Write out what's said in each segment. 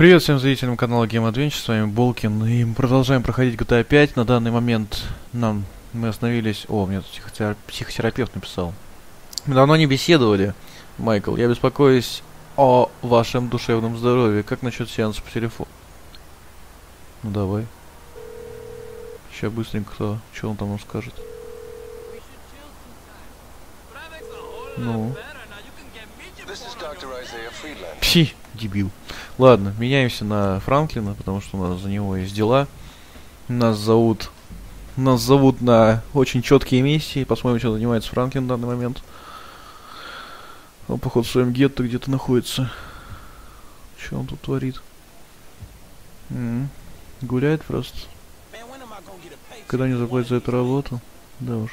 Привет всем зрителям канала Game Adventures, с вами Булкин, и мы продолжаем проходить GTA 5. На данный момент мы остановились... О, мне тут психотерапевт написал. Мы давно не беседовали, Майкл. Я беспокоюсь о вашем душевном здоровье. Как насчет сеанса по телефону? Ну давай. Сейчас быстренько что он там скажет. Ну... Пси, дебил. Ладно, меняемся на Франклина, потому что у нас за него есть дела. Нас зовут на очень четкие миссии. Посмотрим, чем занимается Франклин в данный момент. Он, походу, в своем гетто где-то находится. Что он тут творит? Гуляет просто. Когда не заплатят за эту работу? Да уж.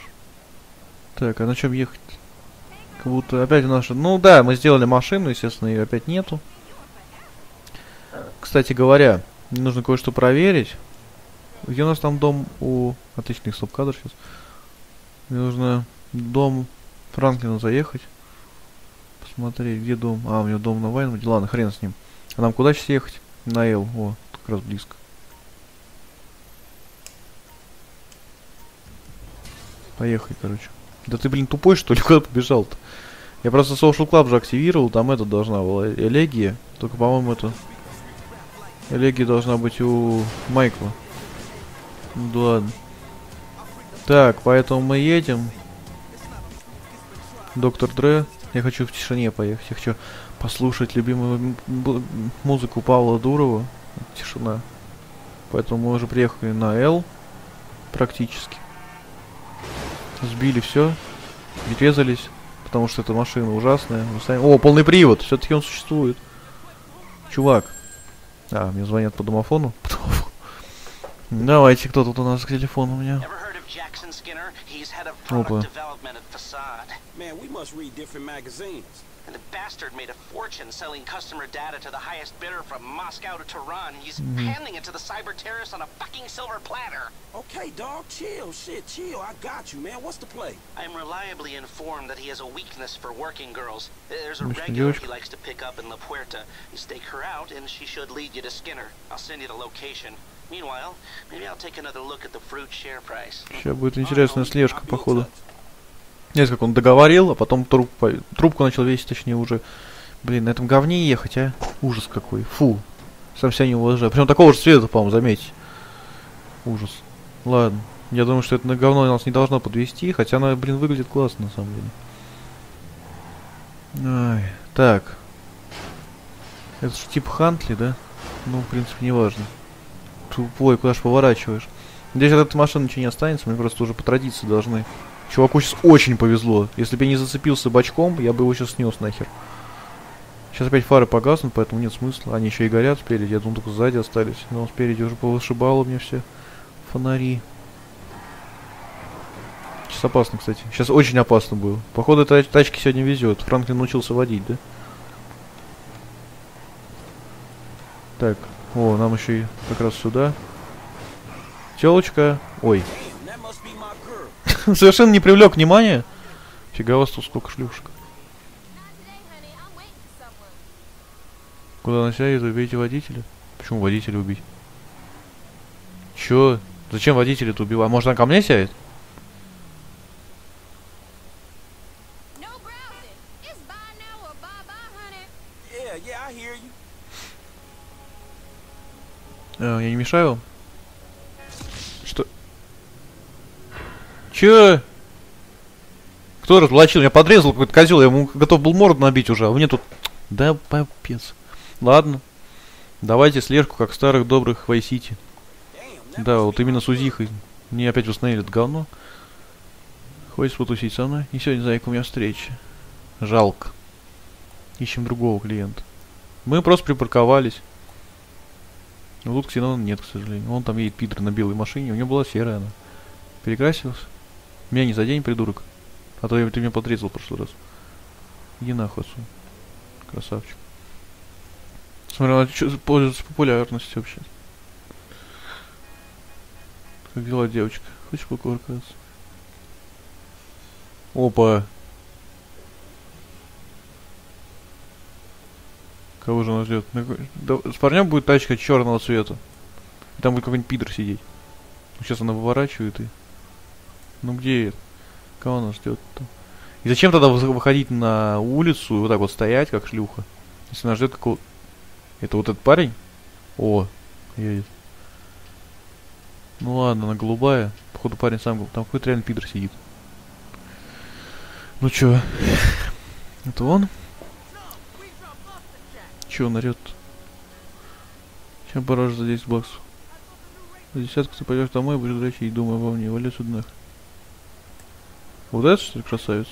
Так, а на чем ехать? Как будто опять наша... Ну да, мы сделали машину, естественно, ее опять нету. Кстати говоря, мне нужно кое-что проверить. Где у нас там дом у... Отличный стоп-кадр сейчас. Мне нужно дом Франклина заехать. Посмотреть, где дом. А, у него дом на Вайнвуде. Ладно, хрен с ним. А нам куда сейчас ехать? На Эл. О, как раз близко. Поехали, короче. Да ты, блин, тупой, что ли? Куда побежал-то? Я просто Social Club же активировал, там это должна была элегия. Только, по-моему, это... Элегия должна быть у Майкла. Ну да ладно. Так, поэтому мы едем. Доктор Дре. Я хочу в тишине поехать. Я хочу послушать любимую музыку Павла Дурова. Тишина. Поэтому мы уже приехали на Л. Практически. Сбили все, не резались, потому что эта машина ужасная. О, полный привод, все-таки он существует. Чувак. А, мне звонят по домофону. Давайте, кто тут у нас телефон у меня? Опа. Сейчас будет интересная слежка, походу. Нет, как он договорил, а потом трубку начал весить, точнее, уже. Блин, на этом говне ехать, а? Ужас какой. Фу. Сам себя не уважаю. Причем такого же цвета, по-моему, заметьте. Ужас. Ладно. Я думаю, что это на говно нас не должно подвести, хотя она, блин, выглядит классно, на самом деле. Ай, так. Это же тип Хантли, да? Ну, в принципе, не важно. Тупой, куда же поворачиваешь? Надеюсь, от этой машины ничего не останется, мы просто уже по традиции должны... Чуваку сейчас очень повезло. Если бы я не зацепился бочком, я бы его сейчас снес нахер. Сейчас опять фары погаснут, поэтому нет смысла. Они еще и горят спереди. Я думал, только сзади остались. Но спереди уже повышибало мне все фонари. Сейчас опасно, кстати. Сейчас очень опасно было. Походу, тачки сегодня везет. Франклин научился водить, да? Так. О, нам еще и как раз сюда. Телочка. Ой. Совершенно не привлек внимания. Фига, вас тут сколько шлюшек. Куда она сядет? Убейте водителя. Почему водителя убить? Чё? Зачем водителя-то убивать? А может, она ко мне сядет? Я не мешаю вам? Че? Кто разоблачил? Меня подрезал какой-то козел, я ему готов был морду набить уже, а мне тут... Да, попец. Ладно. Давайте слежку, как в старых добрых Вай-Сити. Да, вот именно с Узихой. Мне опять восстановили это говно. Хочешь потусить со мной? И сегодня, зайка, у меня встреча. Жалко. Ищем другого клиента. Мы просто припарковались. Но тут ксенона нет, к сожалению. Вон там едет пидор на белой машине, у него была серая она. Перекрасился? Меня не задень, придурок. А то ты меня подрезал в прошлый раз. Иди нахуй, отсюда. Красавчик. Смотрю, она пользуется популярностью вообще. Как дела, девочка? Хочешь покуркаться? Опа. Кого же нас ждет? С парнем будет тачка черного цвета. И там будет какой-нибудь пидор сидеть. Сейчас она выворачивает и... Ну где это? Кого нас ждет-то? И зачем тогда выходить на улицу и вот так вот стоять, как шлюха? Если нас ждет какого... Это вот этот парень? О, едет. Ну ладно, она голубая. Походу парень сам голубой. Там какой-то реально пидор сидит. Ну чё? Это он? Чё он орёт? Чем бараж за 10 баксов? За десятку ты пойдёшь домой, будешь дрочить, думай обо мне, вали судных. Вот это что ли красавец?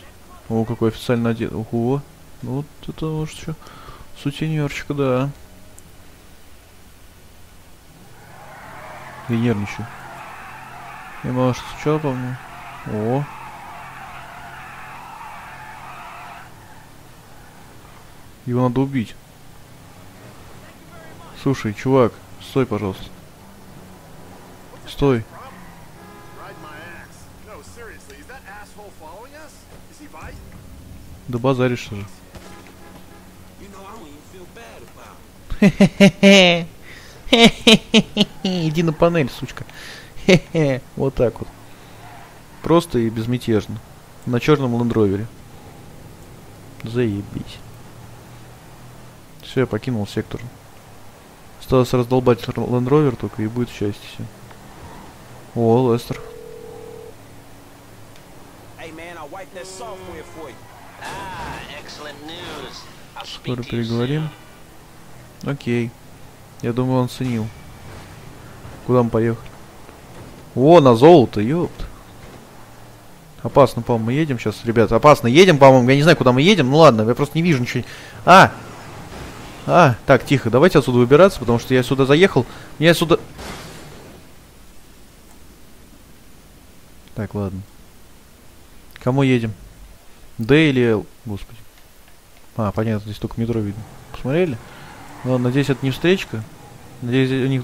О, какой официально одет. Ого. Ну вот это вот что. Сутенерчик, да. Я нервничаю. Я мало что случало, по-моему. О. Его надо убить. Слушай, чувак, стой, пожалуйста. Стой. Да базаришь же. Хе-хе-хе. Иди на панель, сучка. Вот так вот. Просто и безмятежно. На черном лендровере. Заебись. Все, я покинул сектор. Осталось раздолбать лендровер только и будет счастье. О, Лестер. Скоро переговорим. Окей. Я думаю, он ценил. Куда мы поехали? О, на золото, ёпт. Опасно, по-моему, мы едем сейчас, ребята. Опасно, едем, по-моему. Я не знаю, куда мы едем. Ну ладно, я просто не вижу ничего. А! А, так, тихо. Давайте отсюда выбираться, потому что я сюда заехал. Я сюда... Так, ладно. Кому едем? Д или Л? Господи. А, понятно, здесь только метро видно. Посмотрели? Ладно, надеюсь, это не встречка. Надеюсь, у них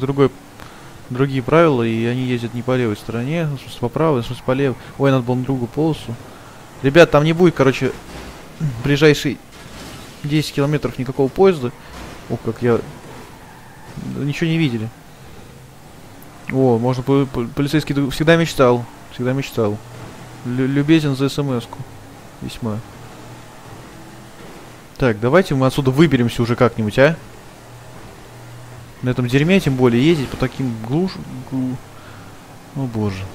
другие правила, и они ездят не по левой стороне, в смысле по правой, в смысле по левой. Ой, надо было на другую полосу. Ребят, там не будет, короче, ближайшие 10 километров никакого поезда. О, как я... Ничего не видели. О, можно... Полицейский всегда мечтал. Всегда мечтал. Любезен за смс-ку. Весьма. Так, давайте мы отсюда выберемся уже как-нибудь, а? На этом дерьме, тем более, ездить по таким О, боже.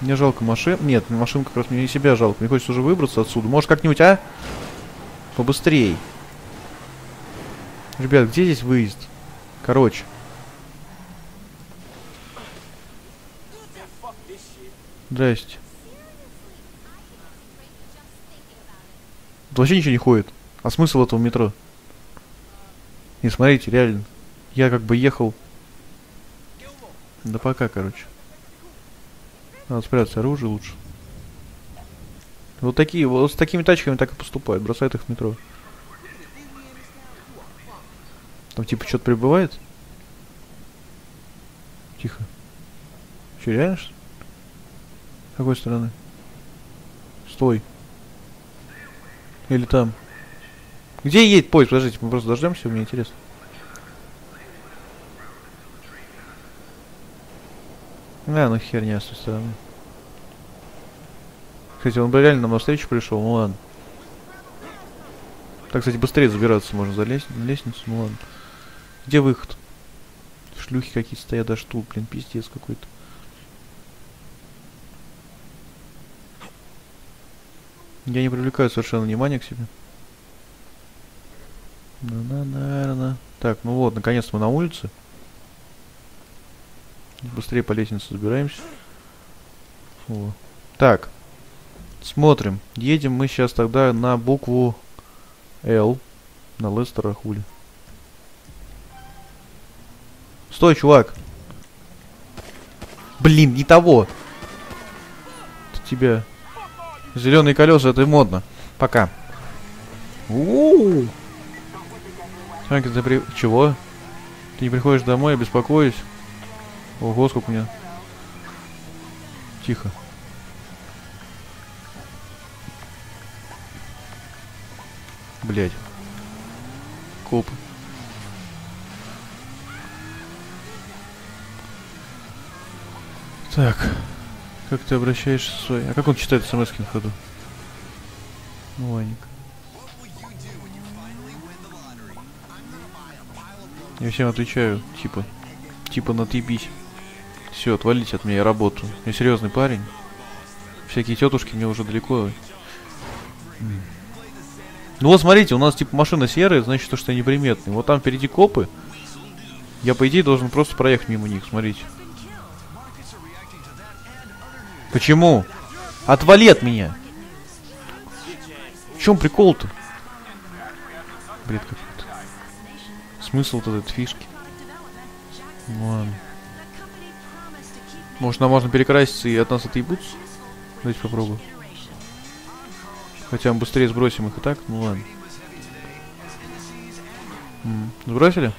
Мне жалко машин. Нет, машин как раз мне и себя жалко. Мне хочется уже выбраться отсюда. Может, как-нибудь, а? Побыстрее. Ребят, где здесь выезд? Короче. Здрасте. Тут вообще ничего не ходит. А смысл этого метро? И смотрите, реально. Я как бы ехал. Да пока, короче. Надо спрятаться оружие лучше. Вот с такими тачками так и поступают. Бросают их в метро. Там типа что-то прибывает? Тихо. Че, реально? С какой стороны? Стой. Или там. Где едет поезд? Подождите, мы просто дождемся, мне интересно. А, ну херня с той стороны. Кстати, он бы реально нам навстречу пришел, ну ладно. Так, кстати, быстрее забираться можно за лестницу, ну ладно. Где выход? Шлюхи какие-то стоят, даже тут, блин, пиздец какой-то. Я не привлекаю совершенно внимания к себе. Наверное. Так, ну вот, наконец-то мы на улице. Быстрее по лестнице забираемся. О. Так. Смотрим. Едем мы сейчас тогда на букву Л. На Лестера, хули. Стой, чувак. Блин, не того. Это тебя. Зеленые колеса, это модно. Пока. У-у-у. Франклин, ты Чего? Ты не приходишь домой, я беспокоюсь. Ого, сколько у меня. Тихо. Блять. Коп. Так. Как ты обращаешься с своей... А как он читает смс-ки на ходу? Ну, Ваник. Я всем отвечаю, типа натыбись. Все, отвалите от меня, я работаю. Я серьезный парень. Всякие тетушки мне уже далеко. Ну вот смотрите, у нас типа машина серая, значит то, что я неприметный. Вот там впереди копы. Я по идее должен просто проехать мимо них, смотрите. Почему? Отвали от меня! В чем прикол-то? Бред какой-то. Смысл вот этой фишки. Ладно. Может, нам можно перекраситься и от нас отъебутся? Давайте попробуем. Хотя мы быстрее сбросим их и так. Ну ладно. Сбросили?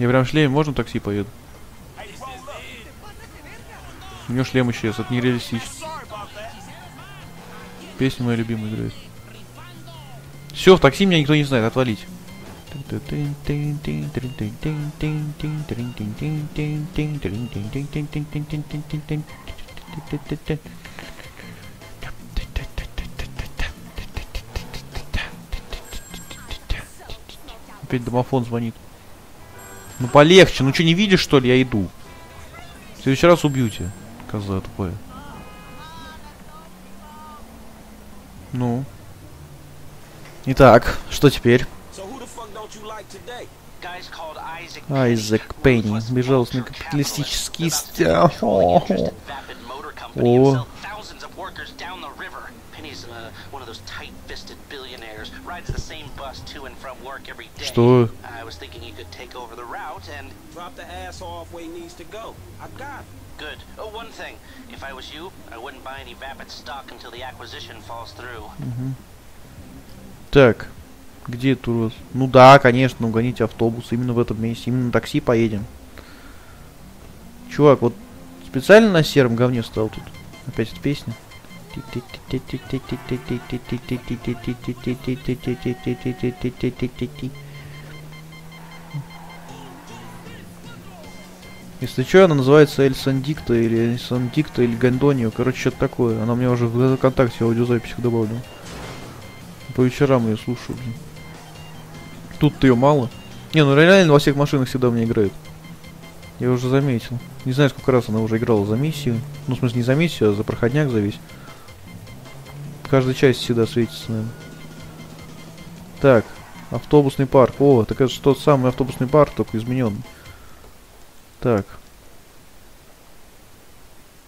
Я прям в шлеме, можно в такси поеду? У него шлем исчез, это нереалистично. Песня моя любимая играет. Все, в такси меня никто не знает, отвалить. Опять домофон звонит. Ну полегче, ну что, не видишь, что ли, я иду? В следующий раз убью тебя, коза тупая. Ну. Итак, что теперь? Айзек Пенни, безжалостный капиталистический стяг. О. Что? Так, где тур? Ну да, конечно, угонить автобус именно в этом месте, именно на такси поедем. Чувак, вот специально на сером говне стал тут. Опять эта песня. Если что, она называется Эль Сандикта или Сандикта или Гондонио, короче, что-то такое. Она у меня уже в ВКонтакте аудиозаписях добавлена. По вечерам ее слушаю, блин. Тут-то ее мало. Не, ну реально во всех машинах всегда мне играет. Я уже заметил. Не знаю, сколько раз она уже играла за миссию. Ну, в смысле, не за миссию, а за проходняк за весь. Каждая часть всегда светится, наверное. Так, автобусный парк. О, так это же тот самый автобусный парк, только измененный. Так.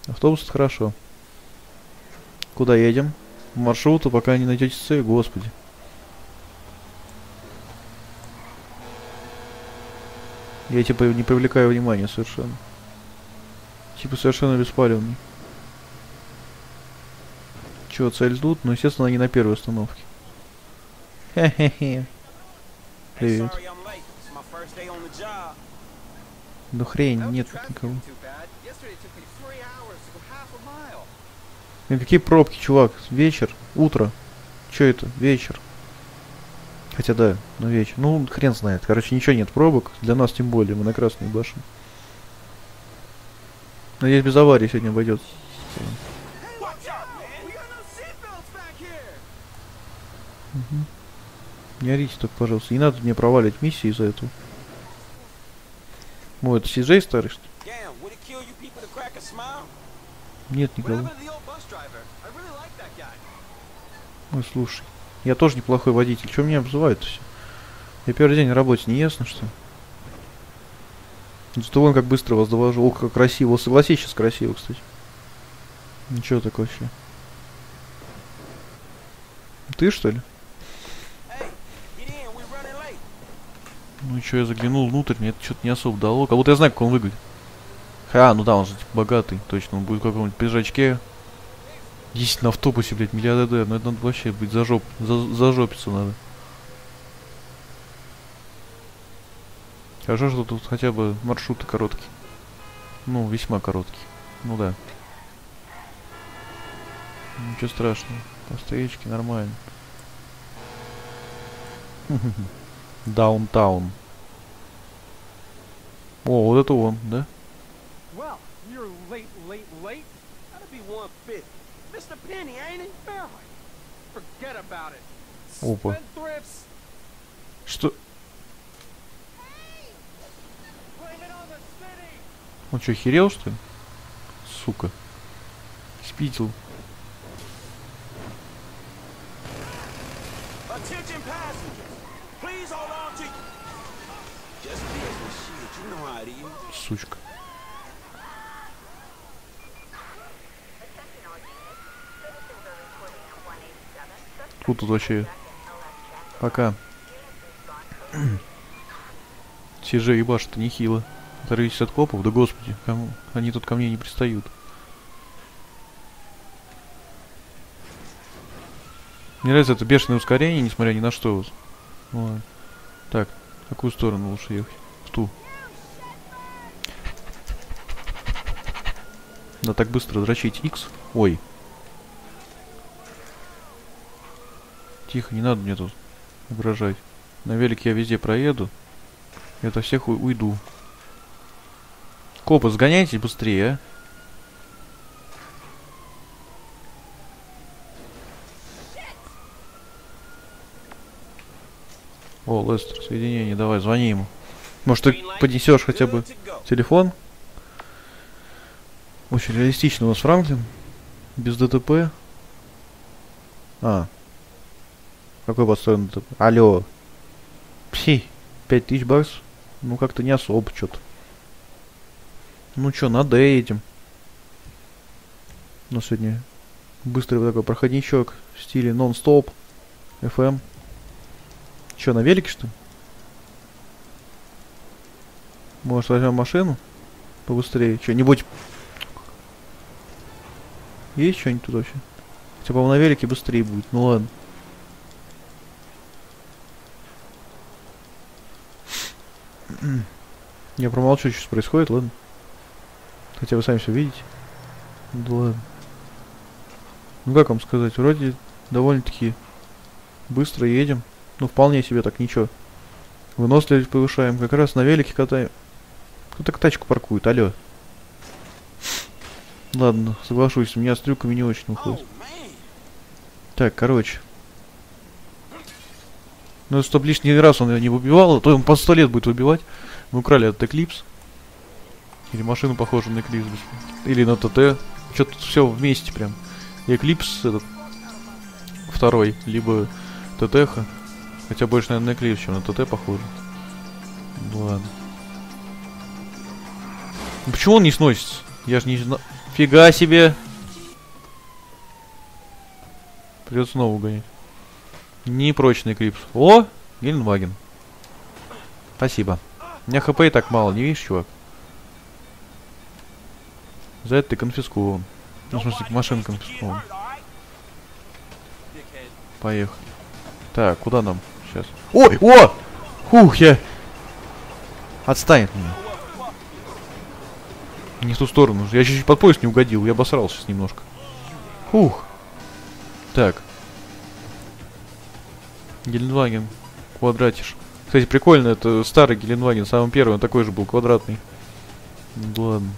Автобус это хорошо. Куда едем? По маршруту, пока не найдете цель, господи. Я типа не привлекаю внимания совершенно. Типа совершенно беспалевный. Чего, цель ждут? Ну, естественно, они на первой остановке. Хе-хе-хе. Привет. Да хрень, нет никого. И какие пробки, чувак? Вечер? Утро? Чё это? Вечер? Хотя да, ну вечер. Ну, хрен знает. Короче, ничего нет пробок. Для нас тем более. Мы на Красной башне. Надеюсь, без аварии сегодня обойдется. Угу. Не орите только, пожалуйста. Не надо мне провалить миссии из-за этого. О, это CJ старый, что ли? Нет никого. Ой, слушай. Я тоже неплохой водитель. Чего меня обзывают-то все? Я первый день на работе, не ясно, что ли? Зато вон как быстро вас довожу. Ох, как красиво. Согласись, сейчас красиво, кстати. Ничего так вообще. Ты, что ли? Ну чё, я заглянул внутрь, мне это что-то не особо дало. Как будто я знаю, как он выглядит. Ха, ну да, он же типа богатый, точно. Он будет в каком-нибудь пиджачке. Ездить на автобусе, блядь, миллиардер. Ну это надо вообще быть зажопиться надо. Хорошо, что тут хотя бы маршруты короткие. Ну, весьма короткие. Ну да. Ничего страшного. По стоечке нормально. Даунтаун. О, вот это он, да? Опа. Что? Он что, охерел, что ли? Сука. Спитил. Сучка. Кто тут вообще? Пока. CJ ебашит-то нехило. Оторвитесь от копов, да господи, кому? Они тут ко мне не пристают. Мне нравится это бешеное ускорение, несмотря ни на что. Вот. Так, в какую сторону лучше ехать? В ту. Да так быстро дрочить X. Ой. Тихо, не надо мне тут угрожать. На велике я везде проеду. Я от всех уйду. Копы, сгоняйтесь быстрее, а? О, Лестер, соединение, давай, звони ему. Может, ты поднесешь хотя бы телефон? Очень реалистично у нас Франклин. Без ДТП. А. Какой подстроен ДТП? Алло. Пси. 5000 баксов. Ну, как-то не особо что-то. Ну чё, надо этим. Ну, сегодня быстрый вот такой проходничок в стиле нон-стоп. FM. Чё, на велике, что ли? Может, возьмем машину? Побыстрее. Чё-нибудь... Есть что-нибудь тут вообще? Хотя, по-моему, на велике быстрее будет. Ну ладно. Я промолчу, что происходит, ладно? Хотя вы сами все видите. Да ладно. Ну как вам сказать, вроде довольно-таки быстро едем. Ну вполне себе так, ничего. Выносливость повышаем, как раз на велике катаем. Кто так тачку паркует, алё. Ладно, соглашусь, у меня с трюками не очень выходит. Так, короче. Ну, чтобы лишний раз он ее не выбивал, а то он по 100 лет будет выбивать. Мы украли этот Эклипс. Или машину похожую на Эклипс. Или на ТТ. Что-то все вместе прям. Эклипс этот второй, либо ТТ. Хотя больше, наверное, на Эклипс, чем на ТТ похоже. Ладно. Ну, почему он не сносится? Я же не знаю. Фига себе! Придется снова угонять. Непрочный Эклипс. О! Гельнваген. Спасибо. У меня хп и так мало, не видишь, чувак? За это ты конфискован. Ну, в смысле, машина конфискована. Поехали. Так, куда нам? Сейчас. Ой! О! Хух, я... Отстань от меня. Не в ту сторону. Я чуть-чуть под поезд не угодил. Я обосрался сейчас немножко. Фух. Так. Гелендваген. Квадратиш. Кстати, прикольно. Это старый Гелендваген. Самый первый. Он такой же был квадратный. Ну, ладно.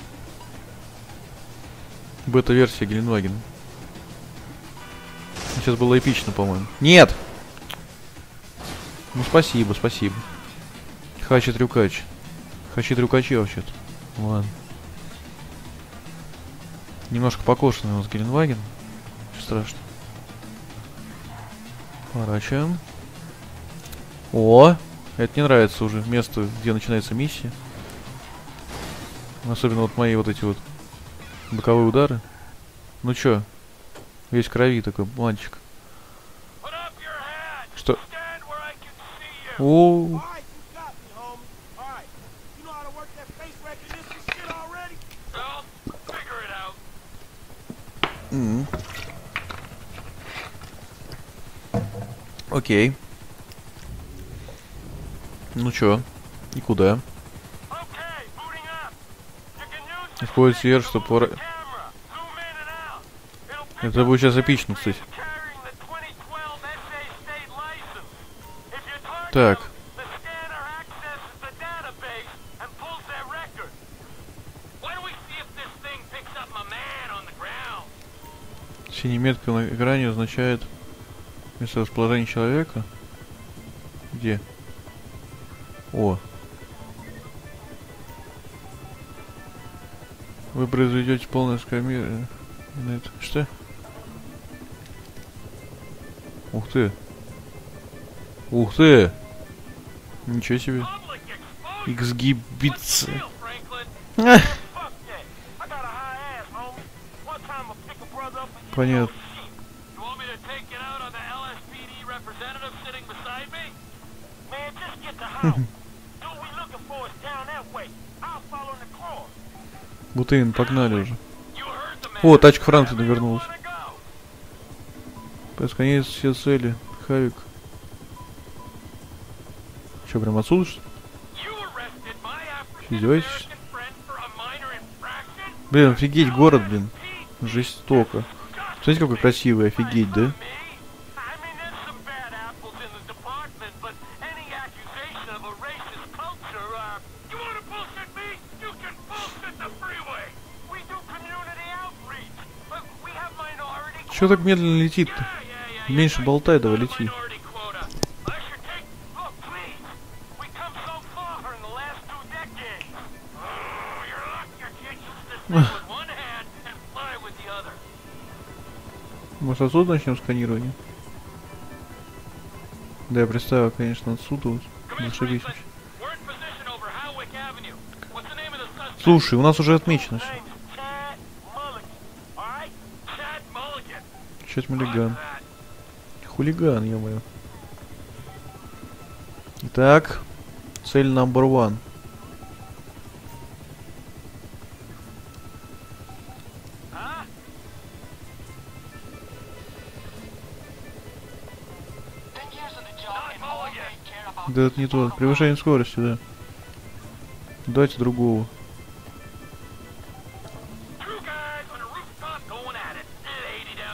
Бета-версия Гелендвагена. Сейчас было эпично, по-моему. Нет! Ну, спасибо, спасибо. Хачи-трюкач. Хачи-трюкачи вообще-то. Ладно. Немножко покошенный у нас Геленваген. Страшно. Поворачиваем. О! Это не нравится уже. Место, где начинается миссия. Особенно вот мои вот эти вот боковые удары. Ну чё? Весь крови такой мальчик. Что? О! Окей. Ну чё? И куда? Исходит сверх, чтобы... Это будет сейчас эпично, кстати. Так. Синяя метка на экране означает месторасположение человека. Где? О. Вы произведете полное сканирование. Что? Ух ты. Ух ты! Ничего себе. Эксгибиция. Понятно. Бутын, погнали уже. О, тачка Франклина вернулась. Посконец все цели. Хавик. Че, прям отсюда, что ли? Издеваешься? Блин, офигеть, город, блин. Жестоко. Смотрите, какой красивый, офигеть, да? Чё так медленно летит-то? Меньше болтай, давай лети. Может, отсюда начнем сканирование? Да, я представил, конечно, отсюда вот. Зашибись. Слушай, у нас уже отмечено все. Чед Муллиган. Хулиган, ё-моё. Итак, цель номер один. Да это не то. Превышение скорости, да. Дайте другого.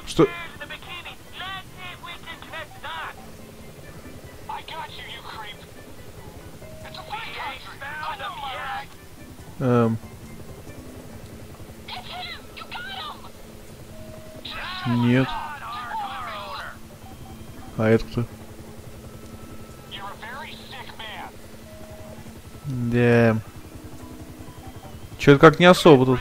Что? Нет. А это кто? Да. Чё-то как не особо тут.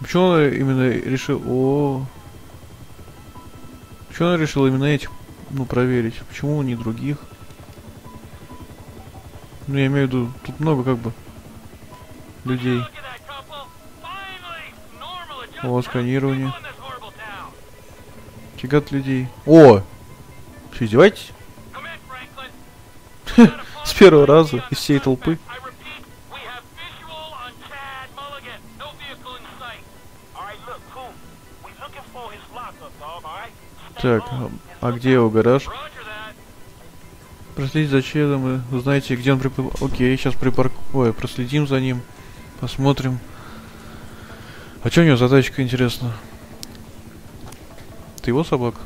Почему он именно решил... О. Почему он решил именно этих, ну, проверить? Почему не других? Ну, я имею в виду, тут много как бы людей. О, сканирование. Тягат людей. О! Что, издеваетесь? С первого раза, из всей толпы. Так, а где его гараж? Проследить за Чедом и узнаете, где он припарковал. Окей, сейчас припаркую. Проследим за ним. Посмотрим. А что у него за тачка, интересно? Это его собака?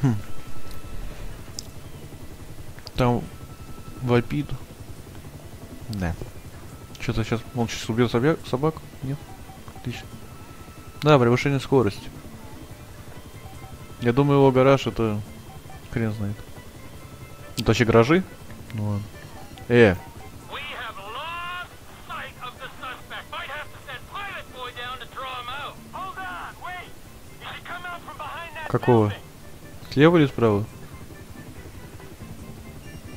Хм. Там вопит. Да. Что-то сейчас он сейчас убьет собак? Нет? Отлично. Да, превышение скорости. Я думаю, его гараж это... Хрен знает. Это вообще гаражи? Ну ладно. Какого? Слева или справа?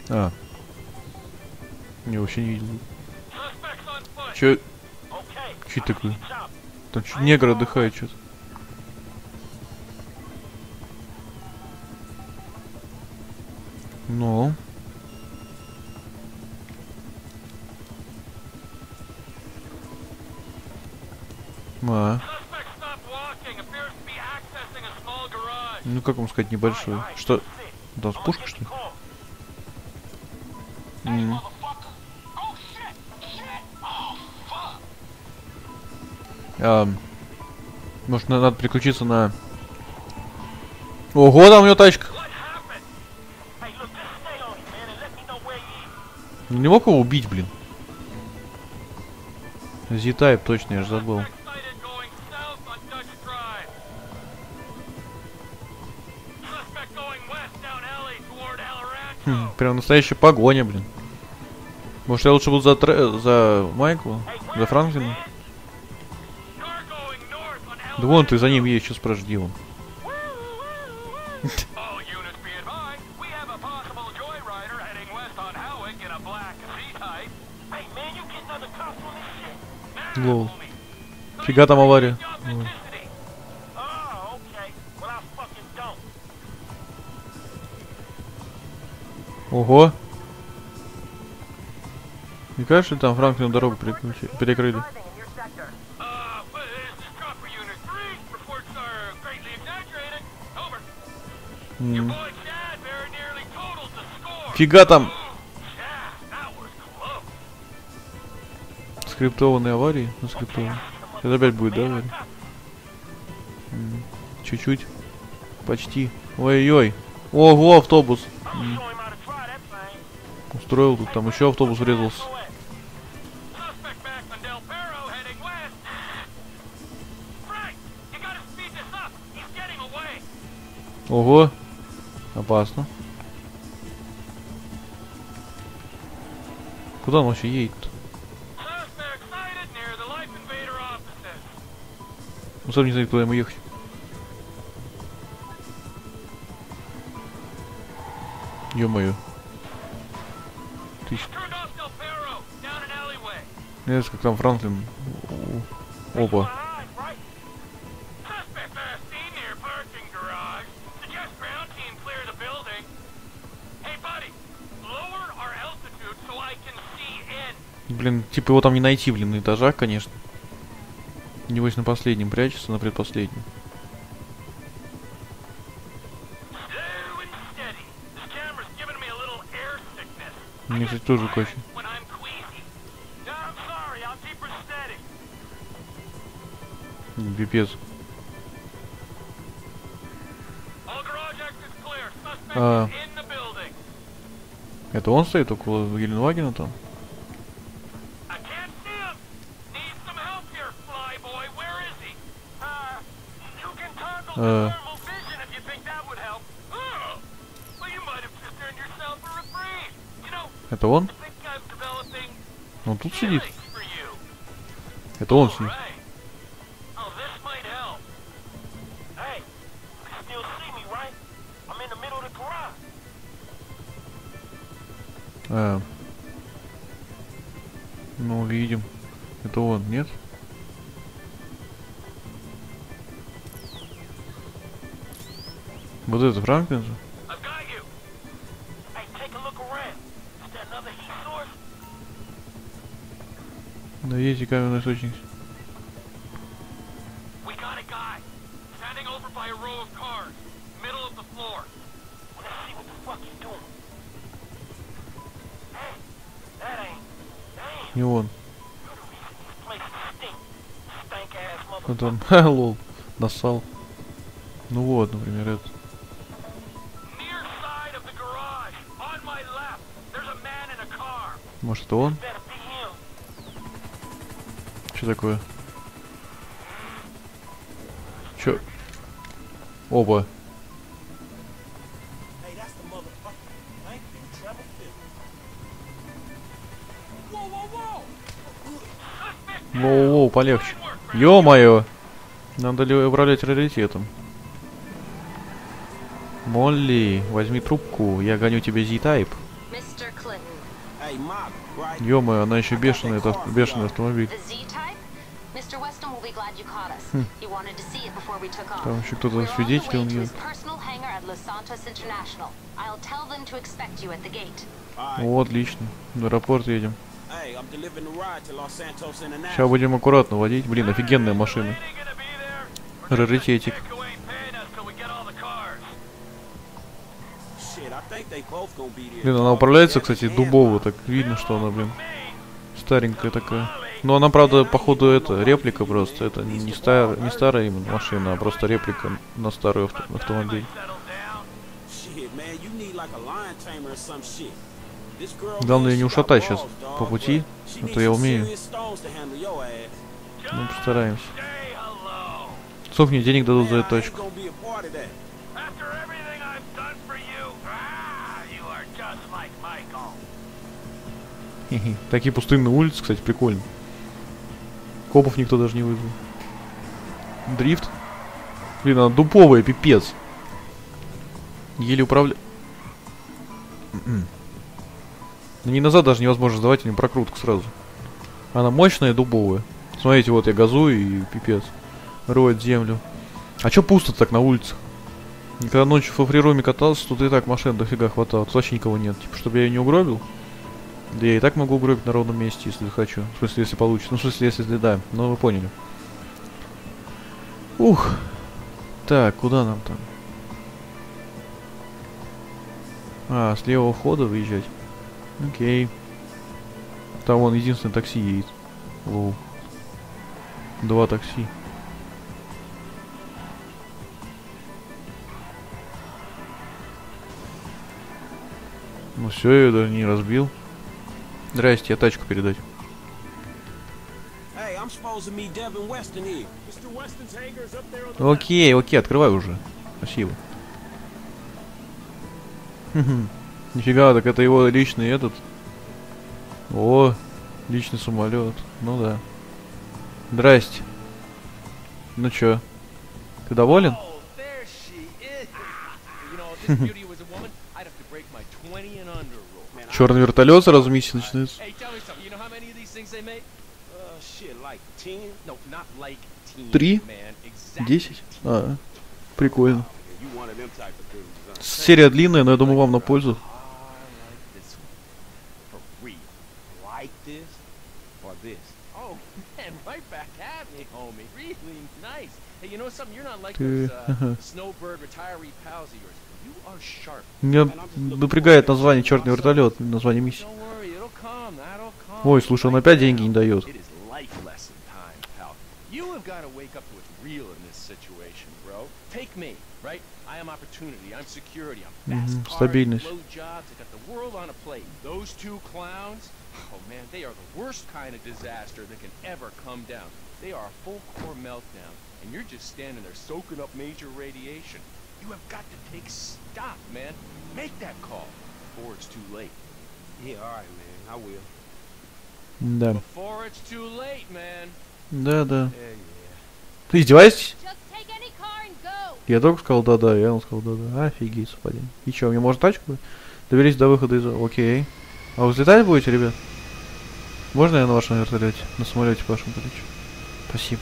А. Не, вообще не видел. Чё? Чё такое? Там чё негр отдыхает что-то. Ну. Ну как вам сказать, небольшой. Что? Да, пушка, что ли? Может, надо переключиться на... Ого, там у него тачка. Не мог его убить, блин. Z-Type, точно, я же забыл. Прям настоящая погоня, блин. Может, я лучше буду за Майкла? За Франклина? Да вон ты за ним едешь, сейчас прожди его. Лол. Фига там авария. Ого. Не кажется, там Франклину дорогу перекрыли? Фига там! Скриптованные аварии? Ну, скриптованные. Это опять будет, да, авария? Чуть-чуть. Почти. Ой-ой-ой. Ого, автобус. Устроил тут, там еще автобус врезался. Ого. Опасно. Куда он вообще едет-то? Он сам не знает, куда ему ехать. Ё-моё. Нет, как там Франклин. Опа. Блин, типа его там не найти, блин, на этажах, конечно. Небось на последнем прячется, на предпоследнем. Мне, кстати, тоже кофе. Пипец. А, это он стоит около Геленвагена там? Это он? Он тут сидит? Это он сидит. Ну, видим. Это он, нет? Вот это Франклин же. Да есть и каменный источник. Не он. Вот он. Ха, лол. Нассал. Ну вот, например, это. Может, это он? Что такое? Чё? Оба. Воу-воу, полегче. Ё-моё! Надо ли управлять раритетом? Молли, возьми трубку, я гоню тебе Z-Type. Ё-моё, она еще бешеная, это бешеный автомобиль. Там еще кто-то свидетель, он едет. О, отлично. В аэропорт едем. Сейчас будем аккуратно водить. Блин, офигенная машина. Раритетик. Блин, она управляется, кстати, дубово. Так видно, что она, блин, старенькая такая. Но она, правда, походу, это реплика просто. Это не старая именно машина, а просто реплика на старый автомобиль. Главное не ушатать сейчас по пути. Это я умею. Мы постараемся. Сколько мне денег дадут за эту тачку? Такие пустынные улицы, кстати, прикольно. Копов никто даже не вызвал. Дрифт? Блин, она дуповая, пипец. Еле управля... Не назад даже невозможно сдавать, им прокрутку сразу. Она мощная, дубовая. Смотрите, вот я газую и пипец. Роет землю. А чё пусто так на улицах? Когда ночью во фрируме катался, тут и так машин дофига хватало. Тут вообще никого нет. Типа, чтобы я ее не угробил. Да я и так могу угробить на ровном месте, если хочу. В смысле, если получится. Ну, в смысле, если да. Но вы поняли. Ух. Так, куда нам там? А, с левого входа выезжать. Окей. Там вон единственное такси едет. Воу. 2 такси. Ну все, я ее даже не разбил. Здрасте, я тачку передать. Окей, окей, открывай уже. Спасибо. Нифига, так это его личный этот. О, личный самолет. Ну да. Здрасте. Ну чё? Ты доволен? Черный вертолет сразу миссия начинается. Три? 10? А, прикольно. Серия длинная, но я думаю, вам на пользу. Меня напрягает название «Черный вертолет», название миссии. Ой, слушай, он опять деньги не дает. Стабильность. Да. Да, да. Ты издеваешься? Я только сказал да-да, я он сказал да-да. Офигеть, совпадение. И чё, мне можно тачку? Доберись до выхода из... Окей. А вы взлетать будете, ребят? Можно я на вашем вертолете? На самолете вашем полечу? Спасибо.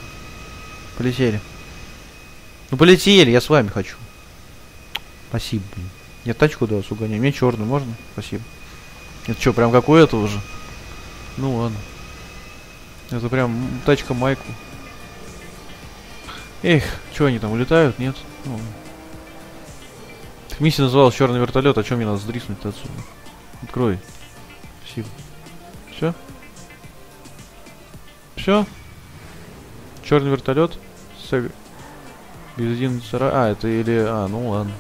Полетели. Ну полетели, я с вами хочу. Спасибо, блин. Я тачку до вас угоняю. Мне черную можно? Спасибо. Это что, прям как у этого же? Ну ладно. Это прям тачка Майкл. Эх, что они там улетают? Нет? Ну, миссия называлась «Черный вертолет», а чем мне надо сдриснуть отсюда? Открой. Спасибо. Все? Все? Черный вертолет? Бензин сара. А, это или... А, ну ладно.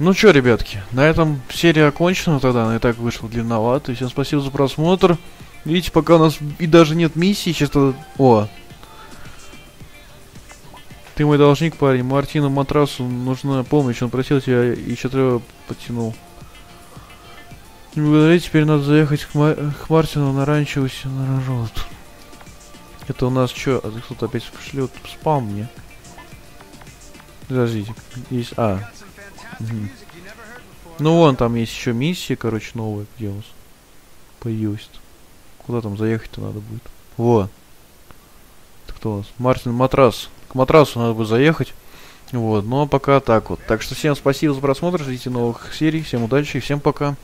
Ну чё, ребятки, на этом серия окончена тогда, она и так вышла длинновато. Всем спасибо за просмотр. Видите, пока у нас и даже нет миссии, сейчас тогда... О! Ты мой должник, парень. Мартину Матрасу нужна помощь, он просил тебя и Чед подтянул. Не благодаря, теперь надо заехать к Мартину на ранчо у Сенарожот. Это у нас чё? А кто-то опять пришлёт спам мне. Подождите, есть... А. Угу. Ну вон там есть еще миссия, короче, новая, где у нас появилась. Куда там заехать-то надо будет? Во. Это кто у нас? Мартин Матрас. К Матрасу надо будет заехать. Вот, ну а пока так вот. Так что всем спасибо за просмотр, ждите новых серий, всем удачи и всем пока.